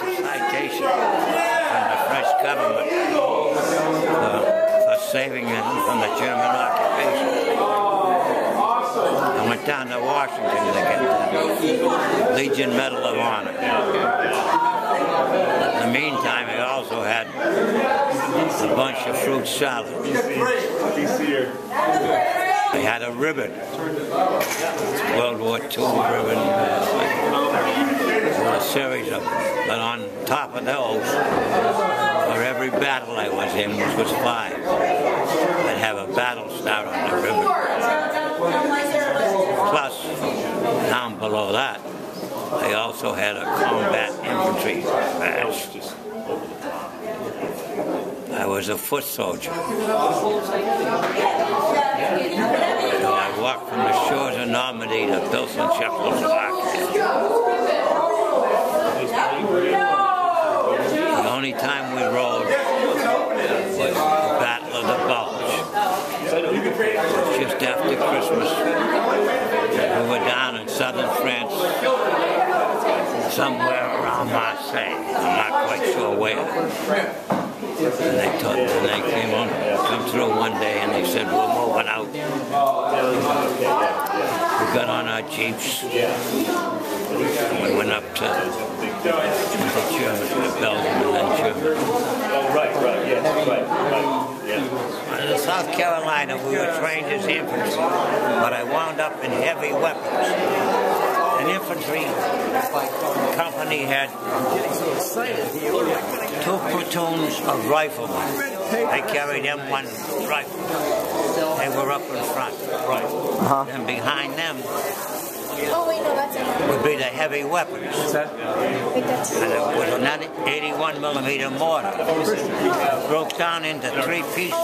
citation and the French government for saving them from the German occupation. I went down to Washington to get the Legion Medal of Honor. In the meantime, I also had a bunch of fruit salad. I had a ribbon, World War II ribbon, a series of them. But on top of those, for every battle I was in, which was 5, I'd have a battle star on the ribbon. Plus, down below that, I also had a combat infantry badge. I was a foot soldier. So I walked from the shores of Normandy to Pilsen, Sheffield, Slovakia. The only time we rode was the Battle of the Bulge. Just after Christmas, we were down in southern France, somewhere around Marseille. I'm not quite sure where. And they taught, and they came on, come through one day, and they said, "We're moving out." We got on our jeeps, and we went up to the Germans, to Belgium, and then Germany. Oh, right, yeah, right, yeah. In South Carolina, we were trained as infantry, but I wound up in heavy weapons. An infantry company had 2 platoons of riflemen. They carried M1 rifles. They were up in front. Right. And behind them would be the heavy weapons. And it was an 81-millimeter mortar. It broke down into 3 pieces.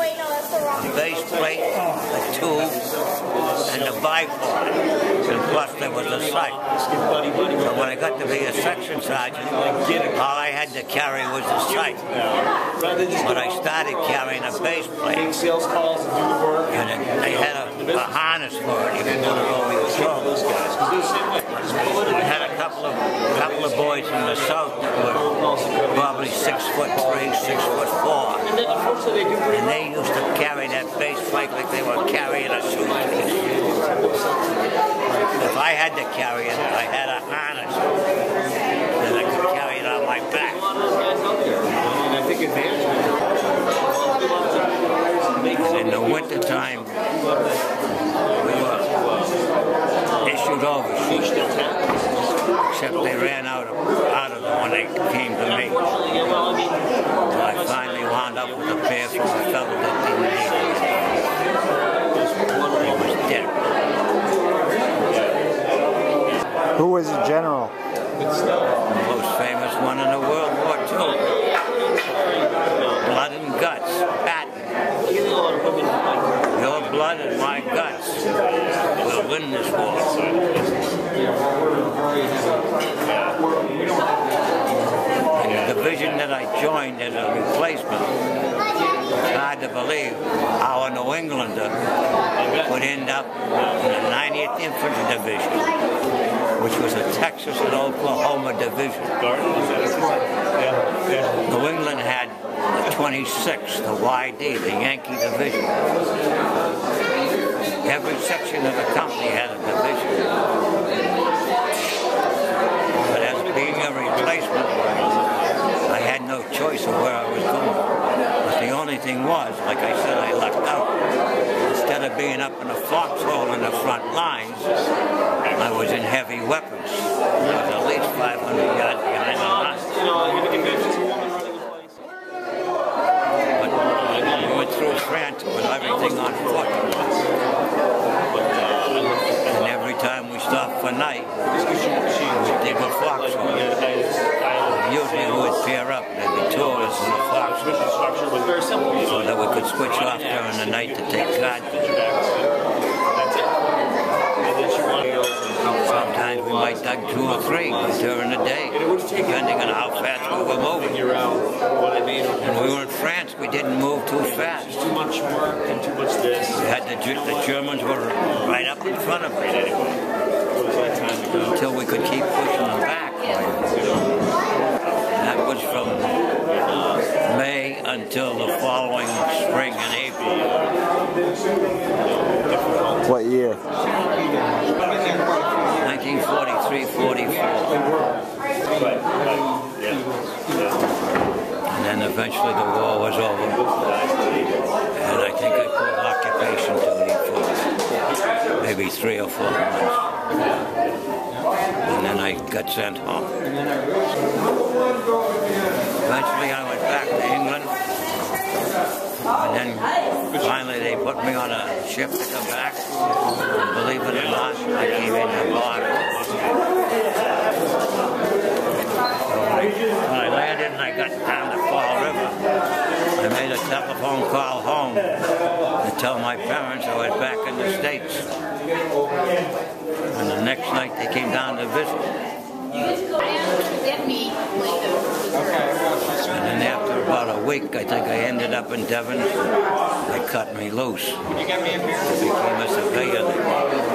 The base plate, the tube, and the bipod, and plus there was a sight. So when I got to be a section sergeant, all I had to carry was a sight. But I started carrying a base plate, and I had a harness for it, even though it only was I had a couple of boys from the south that were probably 6'3", 6'4", and they used to carry that base plate like they were carrying a suitcase. If I had to carry it, I had a harness, and I could carry it on my back. In the wintertime, we were issued overseas, except they ran out of them when they came to me. So I finally wound up with a pair from a fellow that didn't need it. He was dead. Who was the general? The most famous one in the World War II. Blood and guts, Patton. Your blood and my guts will win this war. And the division that I joined as a replacement, it's hard to believe how a New Englander would end up in the 90th Infantry Division, which was a Texas and Oklahoma division. New England had the 26th, the YD, the Yankee Division. Every section of the company had a division. But as being a replacement, I had no choice of where I was going. But the only thing was, like I said, I lucked out. Instead of being up in a foxhole in the front lines, I was in heavy weapons. I was at least 500 yards behind the lines. Through France with everything on foot. And every time we stopped for night, we did a foxhole. Usually we would pair up, there'd be 2 of us in the foxhole, so that we could switch off during the night to take cartridges. Sometimes we might duck 2 or 3 during the day, depending on how fast we were moving. When we were in France, we didn't move too fast. Too much work and too much this. The Germans were right up in front of us until we could keep pushing them back. And I until the following spring in April. What year? 1943-44. And then eventually the war was over, and I think I put occupation duty for maybe 3 or 4 months, and then I got sent home. Eventually I went back to England, and then finally they put me on a ship to come back, and believe it or not, I came in the bar. When I landed and I got down to Fall River, I made a telephone call home to tell my parents I was back in the States. And the next night they came down to visit. And then after about a week, I think I ended up in Devon. They cut me loose. I became a civilian.